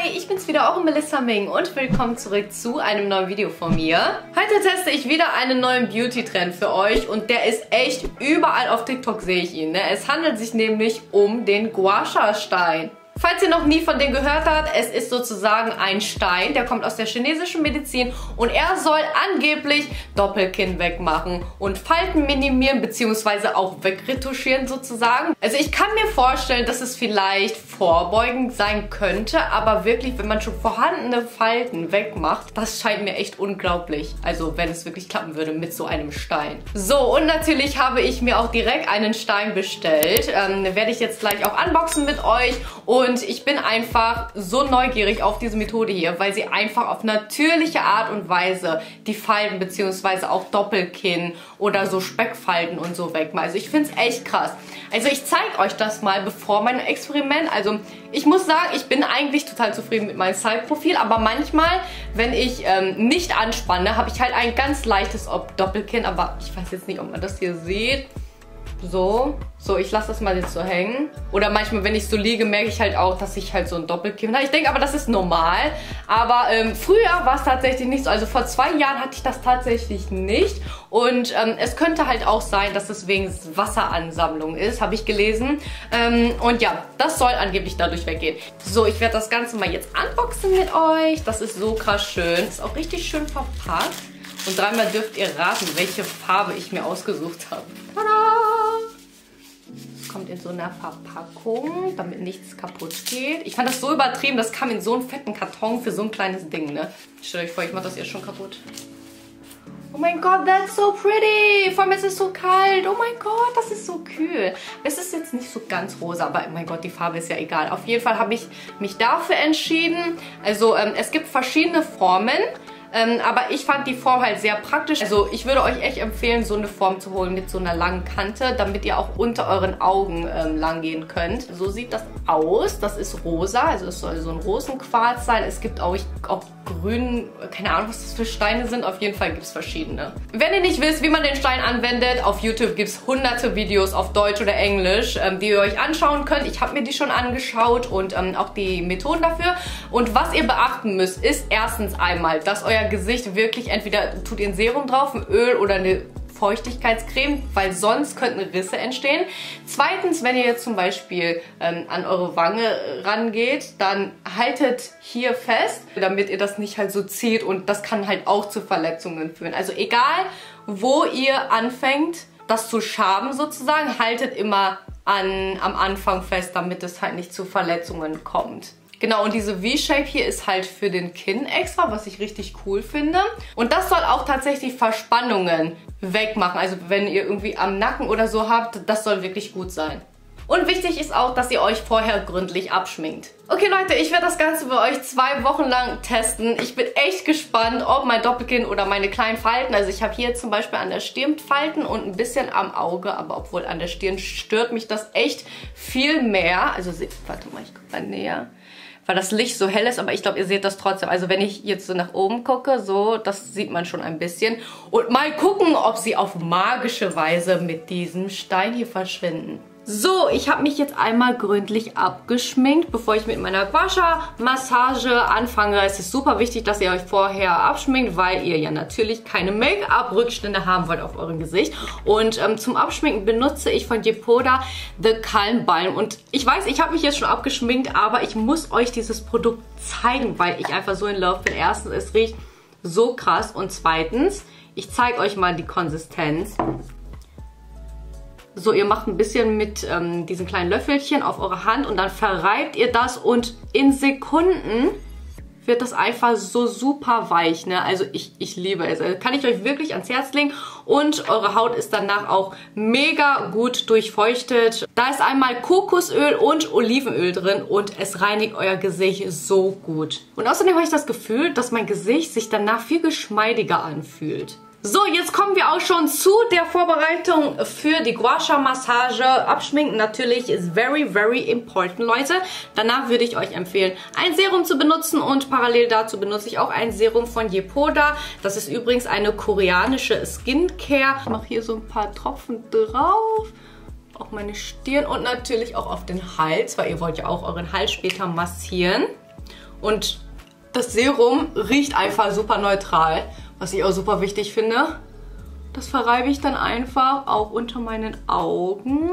Hi, ich bin's wieder, eure Melissa Ming und willkommen zurück zu einem neuen Video von mir. Heute teste ich wieder einen neuen Beauty-Trend für euch und der ist echt überall auf TikTok, sehe ich ihn. Ne? Es handelt sich nämlich um den Gua Sha Stein. Falls ihr noch nie von dem gehört habt, es ist sozusagen ein Stein, der kommt aus der chinesischen Medizin und er soll angeblich Doppelkinn wegmachen und Falten minimieren bzw. auch wegretuschieren sozusagen. Also ich kann mir vorstellen, dass es vielleicht vorbeugend sein könnte, aber wirklich, wenn man schon vorhandene Falten wegmacht, das scheint mir echt unglaublich. Also wenn es wirklich klappen würde mit so einem Stein. So, und natürlich habe ich mir auch direkt einen Stein bestellt. Werde ich jetzt gleich auch unboxen mit euch und ich bin einfach so neugierig auf diese Methode hier, weil sie einfach auf natürliche Art und Weise die Falten bzw. auch Doppelkinn oder so Speckfalten und so wegmacht. Also ich finde es echt krass. Also ich zeige euch das mal bevor mein Experiment. Also ich muss sagen, ich bin eigentlich total zufrieden mit meinem Style-Profil, aber manchmal, wenn ich nicht anspanne, habe ich halt ein ganz leichtes Doppelkinn, aber ich weiß jetzt nicht, ob man das hier sieht. So, ich lasse das mal jetzt so hängen. Oder manchmal, wenn ich so liege, merke ich halt auch, dass ich halt so ein Doppelkinn habe. Ich denke aber, das ist normal. Aber früher war es tatsächlich nicht so. Also vor 2 Jahren hatte ich das tatsächlich nicht. Und es könnte halt auch sein, dass es wegen Wasseransammlung ist, habe ich gelesen. Und ja, das soll angeblich dadurch weggehen. So, ich werde das Ganze mal jetzt unboxen mit euch. Das ist so krass schön. Ist auch richtig schön verpackt. Und dreimal dürft ihr raten, welche Farbe ich mir ausgesucht habe. Tada! Kommt in so einer Verpackung, damit nichts kaputt geht. Ich fand das so übertrieben, das kam in so einen fetten Karton für so ein kleines Ding, ne? Stellt euch vor, ich mach das jetzt schon kaputt. Oh mein Gott, that's so pretty! Vor allem ist es so kalt. Oh mein Gott, das ist so kühl. Es ist jetzt nicht so ganz rosa, aber oh mein Gott, die Farbe ist ja egal. Auf jeden Fall habe ich mich dafür entschieden. Also es gibt verschiedene Formen. Aber ich fand die Form halt sehr praktisch. Also ich würde euch echt empfehlen, so eine Form zu holen mit so einer langen Kante, damit ihr auch unter euren Augen lang gehen könnt. So sieht das aus. Das ist rosa, also es soll so ein Rosenquarz sein. Es gibt auch grün, keine Ahnung, was das für Steine sind. Auf jeden Fall gibt es verschiedene. Wenn ihr nicht wisst, wie man den Stein anwendet, auf YouTube gibt es hunderte Videos auf Deutsch oder Englisch, die ihr euch anschauen könnt. Ich habe mir die schon angeschaut und auch die Methoden dafür. Und was ihr beachten müsst, ist erstens einmal, dass euer Gesicht wirklich, entweder tut ihr ein Serum drauf, ein Öl oder eine Feuchtigkeitscreme, weil sonst könnten Risse entstehen. Zweitens, wenn ihr jetzt zum Beispiel an eure Wange rangeht, dann haltet hier fest, damit ihr das nicht halt so zieht und das kann halt auch zu Verletzungen führen. Also egal, wo ihr anfängt, das zu schaben sozusagen, haltet immer am Anfang fest, damit es halt nicht zu Verletzungen kommt. Genau, und diese V-Shape hier ist halt für den Kinn extra, was ich richtig cool finde. Und das soll auch tatsächlich Verspannungen wegmachen. Also wenn ihr irgendwie am Nacken oder so habt, das soll wirklich gut sein. Und wichtig ist auch, dass ihr euch vorher gründlich abschminkt. Okay Leute, ich werde das Ganze für euch 2 Wochen lang testen. Ich bin echt gespannt, ob mein Doppelkinn oder meine kleinen Falten, also ich habe hier zum Beispiel an der Stirn Falten und ein bisschen am Auge, aber obwohl an der Stirn stört mich das echt viel mehr. Also warte mal, ich gucke mal näher, weil das Licht so hell ist, aber ich glaube, ihr seht das trotzdem. Also wenn ich jetzt so nach oben gucke, so, das sieht man schon ein bisschen. Und mal gucken, ob sie auf magische Weise mit diesem Stein hier verschwinden. So, ich habe mich jetzt einmal gründlich abgeschminkt, bevor ich mit meiner Gua Sha Massage anfange. Es ist super wichtig, dass ihr euch vorher abschminkt, weil ihr ja natürlich keine Make-up-Rückstände haben wollt auf eurem Gesicht. Und zum Abschminken benutze ich von Yepoda The Calm Balm. Und ich weiß, ich habe mich jetzt schon abgeschminkt, aber ich muss euch dieses Produkt zeigen, weil ich einfach so in Love bin. Erstens, es riecht so krass und zweitens, ich zeige euch mal die Konsistenz. So, ihr macht ein bisschen mit diesen kleinen Löffelchen auf eure Hand und dann verreibt ihr das und in Sekunden wird das einfach so super weich, ne? Also ich liebe es. Also kann ich euch wirklich ans Herz legen und eure Haut ist danach auch mega gut durchfeuchtet. Da ist einmal Kokosöl und Olivenöl drin und es reinigt euer Gesicht so gut. Und außerdem habe ich das Gefühl, dass mein Gesicht sich danach viel geschmeidiger anfühlt. So, jetzt kommen wir auch schon zu der Vorbereitung für die Gua Sha Massage. Abschminken natürlich ist very, very important, Leute. Danach würde ich euch empfehlen, ein Serum zu benutzen und parallel dazu benutze ich auch ein Serum von Yepoda. Das ist übrigens eine koreanische Skincare. Ich mache hier so ein paar Tropfen drauf. Auf meine Stirn und natürlich auch auf den Hals, weil ihr wollt ja auch euren Hals später massieren. Und das Serum riecht einfach super neutral, was ich auch super wichtig finde. Das verreibe ich dann einfach auch unter meinen Augen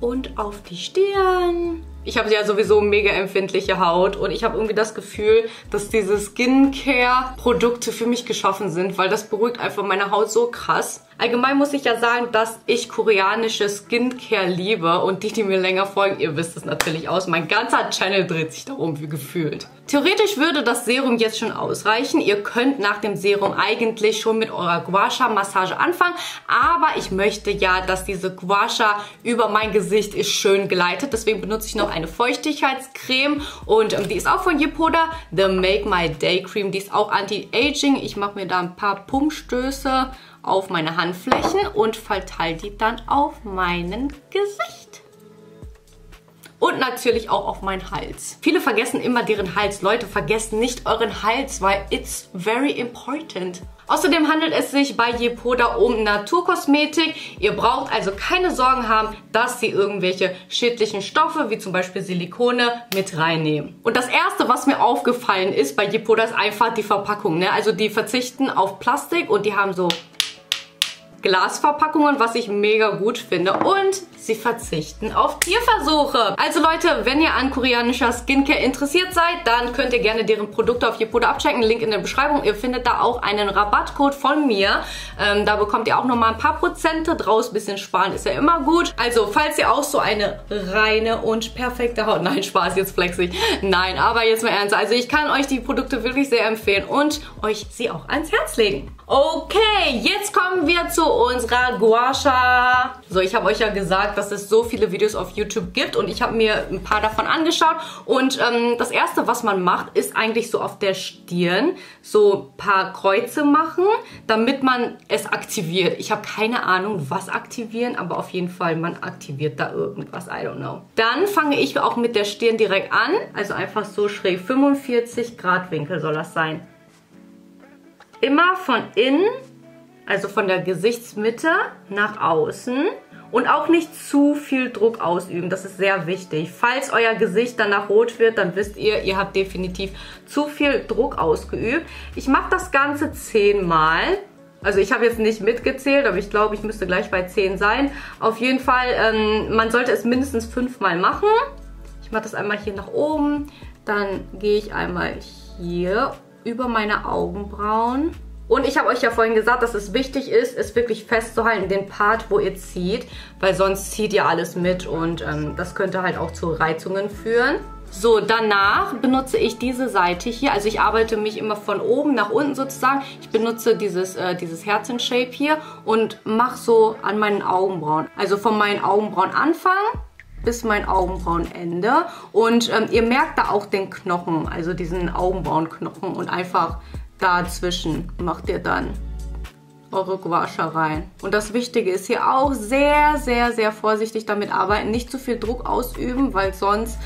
und auf die Stirn. Ich habe ja sowieso mega empfindliche Haut und ich habe irgendwie das Gefühl, dass diese Skincare-Produkte für mich geschaffen sind, weil das beruhigt einfach meine Haut so krass. Allgemein muss ich ja sagen, dass ich koreanische Skincare liebe und die, die mir länger folgen, ihr wisst es natürlich aus. Mein ganzer Channel dreht sich darum, wie gefühlt. Theoretisch würde das Serum jetzt schon ausreichen. Ihr könnt nach dem Serum eigentlich schon mit eurer Gua Sha Massage anfangen, aber ich möchte ja, dass diese Gua Sha über mein Gesicht ist schön gleitet. Deswegen benutze ich noch eine Feuchtigkeitscreme und die ist auch von Yepoda, The Make My Day Cream. Die ist auch Anti-Aging. Ich mache mir da ein paar Pumpstöße auf meine Handflächen und verteile die dann auf meinem Gesicht. Und natürlich auch auf meinen Hals. Viele vergessen immer deren Hals. Leute, vergesst nicht euren Hals, weil it's very important. Außerdem handelt es sich bei Yepoda um Naturkosmetik. Ihr braucht also keine Sorgen haben, dass sie irgendwelche schädlichen Stoffe, wie zum Beispiel Silikone, mit reinnehmen. Und das Erste, was mir aufgefallen ist bei Yepoda, ist einfach die Verpackung. Ne? Also die verzichten auf Plastik und die haben so Glasverpackungen, was ich mega gut finde. Und sie verzichten auf Tierversuche. Also Leute, wenn ihr an koreanischer Skincare interessiert seid, dann könnt ihr gerne deren Produkte auf Yepoda abchecken. Link in der Beschreibung. Ihr findet da auch einen Rabattcode von mir. Da bekommt ihr auch nochmal ein paar Prozente draus. Ein bisschen sparen ist ja immer gut. Also, falls ihr auch so eine reine und perfekte Haut... Nein, Spaß, jetzt flex ich. Nein, aber jetzt mal ernst. Also, ich kann euch die Produkte wirklich sehr empfehlen und euch sie auch ans Herz legen. Okay, jetzt kommen wir zu unserer Gua Sha. So, ich habe euch ja gesagt, dass es so viele Videos auf YouTube gibt und ich habe mir ein paar davon angeschaut. Und das Erste, was man macht, ist eigentlich so auf der Stirn so ein paar Kreuze machen, damit man es aktiviert. Ich habe keine Ahnung, was aktivieren, aber auf jeden Fall, man aktiviert da irgendwas. I don't know. Dann fange ich auch mit der Stirn direkt an. Also einfach so schräg. 45 Grad Winkel soll das sein. Immer von innen, also von der Gesichtsmitte nach außen und auch nicht zu viel Druck ausüben. Das ist sehr wichtig. Falls euer Gesicht danach rot wird, dann wisst ihr, ihr habt definitiv zu viel Druck ausgeübt. Ich mache das Ganze 10 Mal. Also ich habe jetzt nicht mitgezählt, aber ich glaube, ich müsste gleich bei 10 sein. Auf jeden Fall, man sollte es mindestens 5 Mal machen. Ich mache das einmal hier nach oben, dann gehe ich einmal hier über meine Augenbrauen. Und ich habe euch ja vorhin gesagt, dass es wichtig ist, es wirklich festzuhalten, den Part, wo ihr zieht, weil sonst zieht ihr alles mit und das könnte halt auch zu Reizungen führen. So, danach benutze ich diese Seite hier, also ich arbeite mich immer von oben nach unten sozusagen. Ich benutze dieses Herzenshape hier und mache so an meinen Augenbrauen. Also von meinen Augenbrauen anfangen bis mein Augenbrauenende. Und ihr merkt da auch den Knochen, also diesen Augenbrauenknochen, und einfach dazwischen macht ihr dann eure Gua Sha rein. Und das Wichtige ist hier auch, sehr, sehr, sehr vorsichtig damit arbeiten. Nicht zu viel Druck ausüben, weil sonst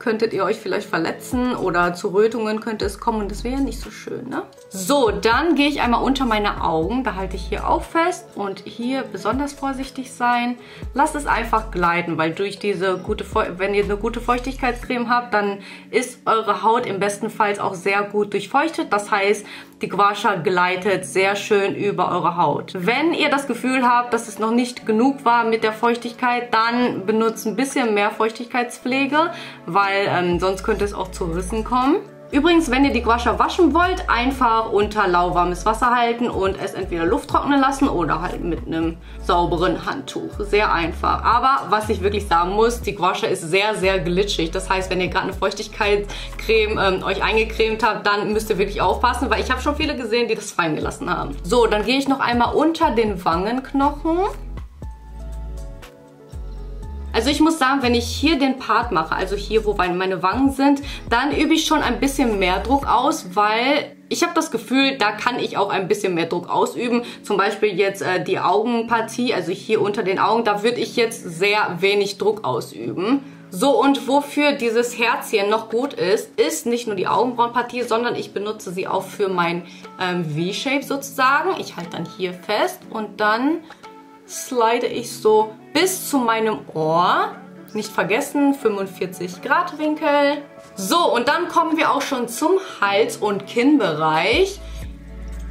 könntet ihr euch vielleicht verletzen oder zu Rötungen könnte es kommen und das wäre ja nicht so schön, ne? So, dann gehe ich einmal unter meine Augen, da halte ich hier auch fest und hier besonders vorsichtig sein. Lasst es einfach gleiten, weil durch diese gute, wenn ihr eine gute Feuchtigkeitscreme habt, dann ist eure Haut im besten Fall auch sehr gut durchfeuchtet. Das heißt, die Gua Sha gleitet sehr schön über eure Haut. Wenn ihr das Gefühl habt, dass es noch nicht genug war mit der Feuchtigkeit, dann benutzt ein bisschen mehr Feuchtigkeitspflege, weil sonst könnte es auch zu Rissen kommen. Übrigens, wenn ihr die Gua Sha waschen wollt, einfach unter lauwarmes Wasser halten und es entweder lufttrocknen lassen oder halt mit einem sauberen Handtuch. Sehr einfach. Aber was ich wirklich sagen muss, die Gua Sha ist sehr, sehr glitschig. Das heißt, wenn ihr gerade eine Feuchtigkeitscreme euch eingecremt habt, dann müsst ihr wirklich aufpassen, weil ich habe schon viele gesehen, die das fallen gelassen haben. So, dann gehe ich noch einmal unter den Wangenknochen. Also ich muss sagen, wenn ich hier den Part mache, also hier, wo meine Wangen sind, dann übe ich schon ein bisschen mehr Druck aus, weil ich habe das Gefühl, da kann ich auch ein bisschen mehr Druck ausüben. Zum Beispiel jetzt die Augenpartie, also hier unter den Augen, da würde ich jetzt sehr wenig Druck ausüben. So, und wofür dieses Herzchen noch gut ist, ist nicht nur die Augenbrauenpartie, sondern ich benutze sie auch für mein V-Shape sozusagen. Ich halte dann hier fest und dann slide ich so bis zu meinem Ohr. Nicht vergessen, 45 Grad Winkel. So, und dann kommen wir auch schon zum Hals- und Kinnbereich.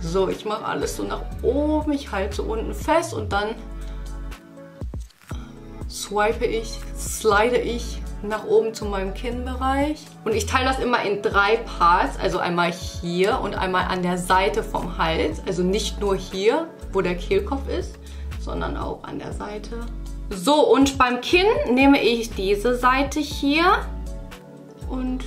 So, ich mache alles so nach oben, ich halte so unten fest und dann slide ich nach oben zu meinem Kinnbereich. Und ich teile das immer in 3 Parts, also einmal hier und einmal an der Seite vom Hals. Also nicht nur hier, wo der Kehlkopf ist, sondern auch an der Seite. So, und beim Kinn nehme ich diese Seite hier und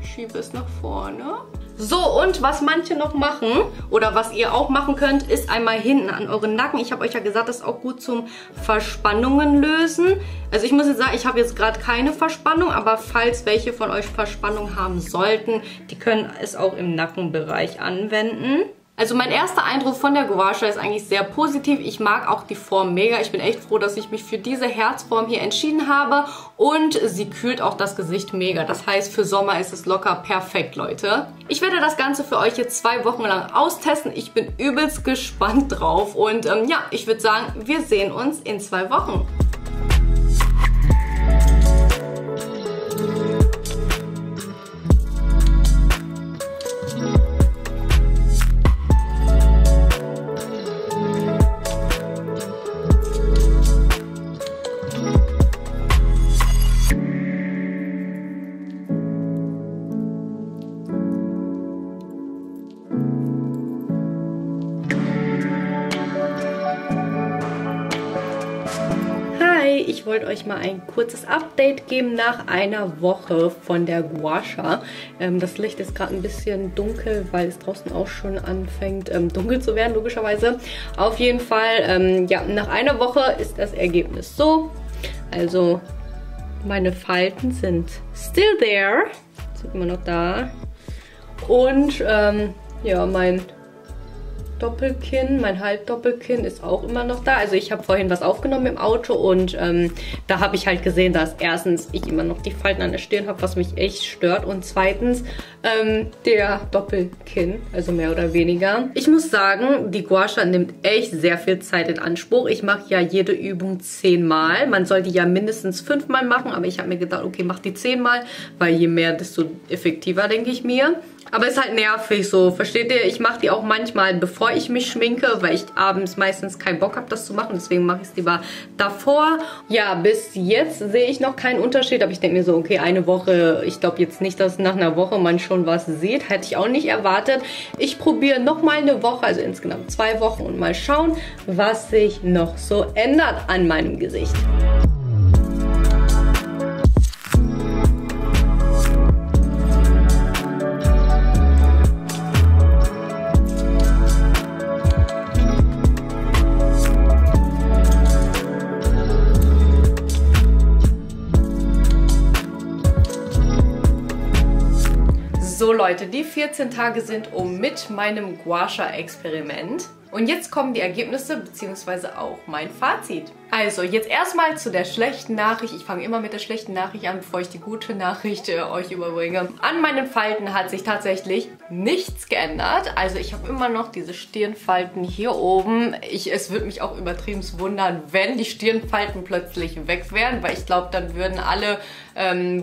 schiebe es nach vorne. So, und was manche noch machen oder was ihr auch machen könnt, ist einmal hinten an euren Nacken. Ich habe euch ja gesagt, das ist auch gut zum Verspannungen lösen. Also ich muss jetzt sagen, ich habe jetzt gerade keine Verspannung, aber falls welche von euch Verspannung haben sollten, die können es auch im Nackenbereich anwenden. Also mein erster Eindruck von der Gouache ist eigentlich sehr positiv. Ich mag auch die Form mega. Ich bin echt froh, dass ich mich für diese Herzform hier entschieden habe. Und sie kühlt auch das Gesicht mega. Das heißt, für Sommer ist es locker perfekt, Leute. Ich werde das Ganze für euch jetzt 2 Wochen lang austesten. Ich bin übelst gespannt drauf. Und ja, ich würde sagen, wir sehen uns in 2 Wochen. Ich wollte euch mal ein kurzes Update geben nach einer Woche von der Gouache. Das Licht ist gerade ein bisschen dunkel, weil es draußen auch schon anfängt dunkel zu werden, logischerweise. Auf jeden Fall, ja, nach einer Woche ist das Ergebnis so. Also meine Falten sind still there, sind immer noch da. Und ja, mein Doppelkinn, mein Halbdoppelkinn ist auch immer noch da. Also ich habe vorhin was aufgenommen im Auto und da habe ich halt gesehen, dass erstens ich immer noch die Falten an der Stirn habe, was mich echt stört, und zweitens der Doppelkinn, also mehr oder weniger. Ich muss sagen, die Gouache nimmt echt sehr viel Zeit in Anspruch. Ich mache ja jede Übung 10 Mal. Man sollte ja mindestens 5 Mal machen, aber ich habe mir gedacht, okay, mach die 10 Mal, weil je mehr, desto effektiver, denke ich mir. Aber ist halt nervig so, versteht ihr? Ich mache die auch manchmal, bevor ich mich schminke, weil ich abends meistens keinen Bock habe, das zu machen. Deswegen mache ich es lieber davor. Ja, bis jetzt sehe ich noch keinen Unterschied. Aber ich denke mir so, okay, eine Woche. Ich glaube jetzt nicht, dass nach einer Woche man schon was sieht. Hätte ich auch nicht erwartet. Ich probiere nochmal eine Woche, also insgesamt 2 Wochen, und mal schauen, was sich noch so ändert an meinem Gesicht. So Leute, die 14 Tage sind um mit meinem Gouache-Experiment. Und jetzt kommen die Ergebnisse bzw. auch mein Fazit. Also jetzt erstmal zu der schlechten Nachricht. Ich fange immer mit der schlechten Nachricht an, bevor ich die gute Nachricht euch überbringe. An meinen Falten hat sich tatsächlich nichts geändert. Also ich habe immer noch diese Stirnfalten hier oben. Es würde mich auch übertrieben wundern, wenn die Stirnfalten plötzlich weg wären, weil ich glaube, dann würden alle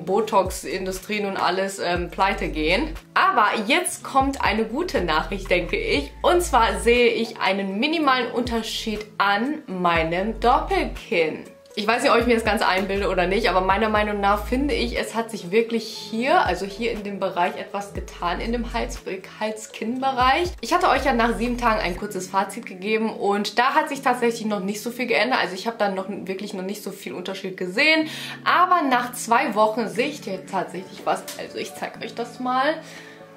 Botox-Industrien und alles pleite gehen. Aber jetzt kommt eine gute Nachricht, denke ich. Und zwar sehe ich einen minimalen Unterschied an meinem Doppelkinn. Ich weiß nicht, ob ich mir das Ganze einbilde oder nicht, aber meiner Meinung nach finde ich, es hat sich wirklich hier, also hier in dem Bereich, etwas getan, in dem Hals-Kinn-Bereich. Ich hatte euch ja nach 7 Tagen ein kurzes Fazit gegeben und da hat sich tatsächlich noch nicht so viel geändert. Also ich habe dann wirklich noch nicht so viel Unterschied gesehen, aber nach 2 Wochen sehe ich jetzt tatsächlich was. Also ich zeige euch das mal.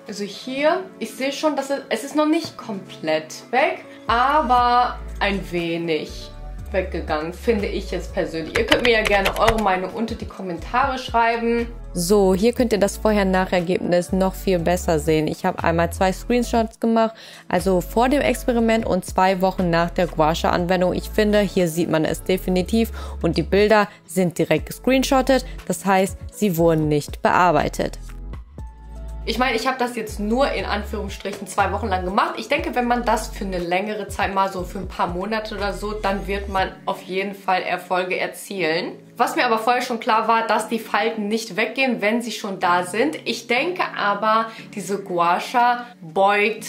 Also hier, ich sehe schon, dass es noch nicht komplett weg, aber ein wenig weggegangen, finde ich jetzt persönlich. Ihr könnt mir ja gerne eure Meinung unter die Kommentare schreiben. So, hier könnt ihr das Vorher-Nach-Ergebnis noch viel besser sehen. Ich habe einmal 2 Screenshots gemacht, also vor dem Experiment und 2 Wochen nach der Gouache-Anwendung. Ich finde, hier sieht man es definitiv und die Bilder sind direkt gescreenshottet, das heißt, sie wurden nicht bearbeitet. Ich meine, ich habe das jetzt nur in Anführungsstrichen 2 Wochen lang gemacht. Ich denke, wenn man das für eine längere Zeit, mal so für ein paar Monate oder so, dann wird man auf jeden Fall Erfolge erzielen. Was mir aber vorher schon klar war, dass die Falten nicht weggehen, wenn sie schon da sind. Ich denke aber, diese Gua Sha beugt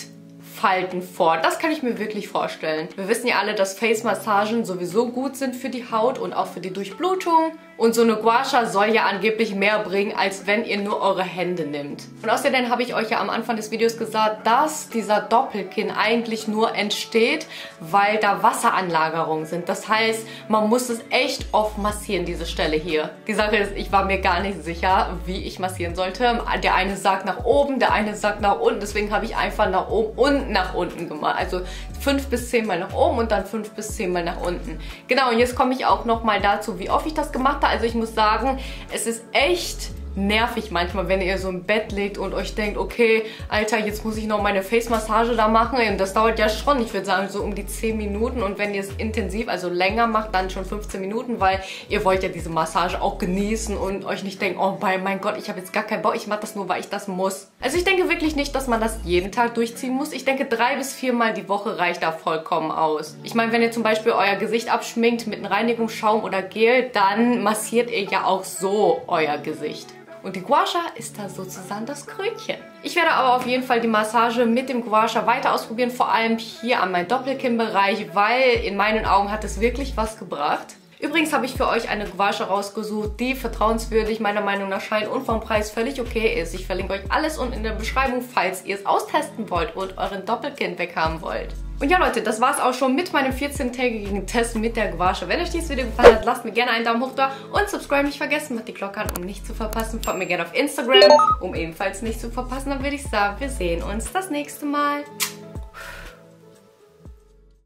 Falten vor. Das kann ich mir wirklich vorstellen. Wir wissen ja alle, dass Face-Massagen sowieso gut sind für die Haut und auch für die Durchblutung. Und so eine Gua Sha soll ja angeblich mehr bringen, als wenn ihr nur eure Hände nimmt. Und außerdem habe ich euch ja am Anfang des Videos gesagt, dass dieser Doppelkinn eigentlich nur entsteht, weil da Wasseranlagerungen sind. Das heißt, man muss es echt oft massieren, diese Stelle hier. Die Sache ist, ich war mir gar nicht sicher, wie ich massieren sollte. Der eine sagt nach oben, der eine sagt nach unten. Deswegen habe ich einfach nach oben und nach unten gemacht. Also 5 bis 10 Mal nach oben und dann 5 bis 10 Mal nach unten. Genau, und jetzt komme ich auch nochmal dazu, wie oft ich das gemacht habe. Also ich muss sagen, es ist echt nervig manchmal, wenn ihr so im Bett liegt und euch denkt, okay, Alter, jetzt muss ich noch meine Face-Massage da machen. Und das dauert ja schon, ich würde sagen, so um die 10 Minuten. Und wenn ihr es intensiv, also länger macht, dann schon 15 Minuten, weil ihr wollt ja diese Massage auch genießen und euch nicht denken, oh mein Gott, ich habe jetzt gar keinen Bock, ich mache das nur, weil ich das muss. Also ich denke wirklich nicht, dass man das jeden Tag durchziehen muss. Ich denke, 3 bis 4 Mal die Woche reicht da vollkommen aus. Ich meine, wenn ihr zum Beispiel euer Gesicht abschminkt mit einem Reinigungsschaum oder Gel, dann massiert ihr ja auch so euer Gesicht. Und die Gua Sha ist da sozusagen das Krönchen. Ich werde aber auf jeden Fall die Massage mit dem Gua Sha weiter ausprobieren, vor allem hier an meinem Doppelkinnbereich, weil in meinen Augen hat es wirklich was gebracht. Übrigens habe ich für euch eine Gua Sha rausgesucht, die vertrauenswürdig meiner Meinung nach scheint und vom Preis völlig okay ist. Ich verlinke euch alles unten in der Beschreibung, falls ihr es austesten wollt und euren Doppelkinn weghaben wollt. Und ja Leute, das war es auch schon mit meinem 14-tägigen Test mit der Gua Sha. Wenn euch dieses Video gefallen hat, lasst mir gerne einen Daumen hoch da und subscribe nicht vergessen, macht die Glocke an, um nichts zu verpassen. Folgt mir gerne auf Instagram, um ebenfalls nichts zu verpassen. Dann würde ich sagen, wir sehen uns das nächste Mal.